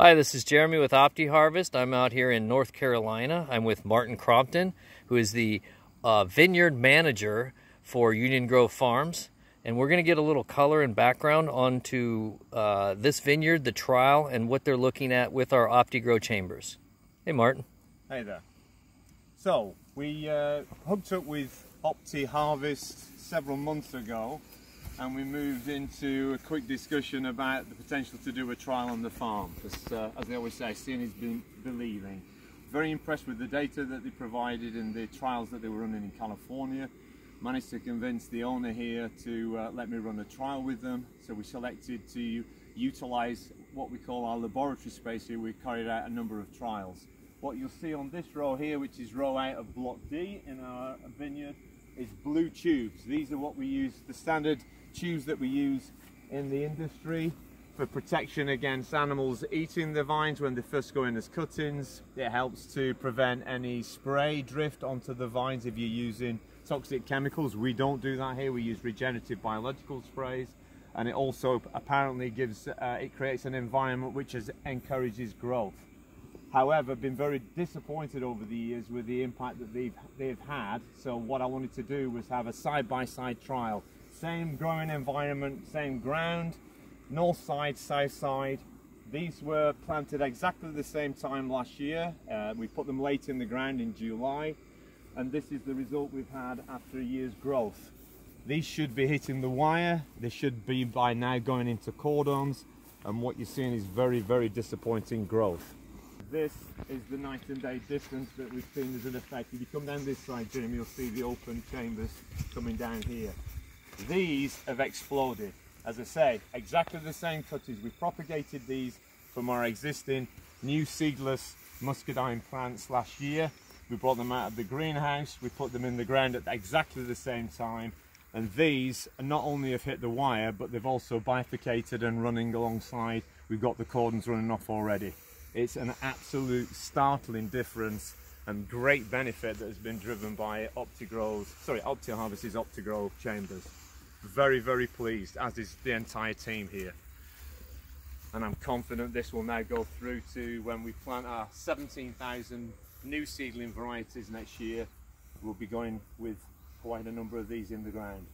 Hi, this is Jeremy with Opti-Harvest. I'm out here in North Carolina. I'm with Martin Crompton, who is the vineyard manager for Union Grove Farms. And we're going to get a little color and background onto this vineyard, the trial, and what they're looking at with our Opti-Grow chambers. Hey, Martin. Hey there. So, we hooked up with Opti-Harvest several months ago, and we moved into a quick discussion about the potential to do a trial on the farm. As they always say, seeing is believing. Very impressed with the data that they provided and the trials that they were running in California. Managed to convince the owner here to let me run a trial with them. So we selected to utilize what we call our laboratory space here. We carried out a number of trials. What you'll see on this row here, which is row out of block D in our vineyard, is blue tubes. These are what we use, the standard tubes that we use in the industry for protection against animals eating the vines when they first go in as cuttings. It helps to prevent any spray drift onto the vines if you're using toxic chemicals. We don't do that here. We use regenerative biological sprays, and it also apparently gives it creates an environment which encourages growth. However, been very disappointed over the years with the impact that they've had. So what I wanted to do was have a side-by-side trial. Same growing environment, same ground, north side, south side. These were planted exactly the same time last year. We put them late in the ground in July, and this is the result we've had after a year's growth. These should be hitting the wire. They should be by now going into cordons, and what you're seeing is very, very disappointing growth. This is the night and day difference that we've seen as an effect. If you come down this side, Jeremy, you'll see the open chambers coming down here. These have exploded. As I say, exactly the same cuttings. We propagated these from our existing new seedless muscadine plants last year. We brought them out of the greenhouse, we put them in the ground at exactly the same time, and these not only have hit the wire, but they've also bifurcated and running alongside. We've got the cordons running off already. It's an absolute startling difference and great benefit that has been driven by Opti-Harvest's Opti-Grow chambers. Very, very pleased, as is the entire team here. And I'm confident this will now go through to when we plant our 17,000 new seedling varieties next year. We'll be going with quite a number of these in the ground.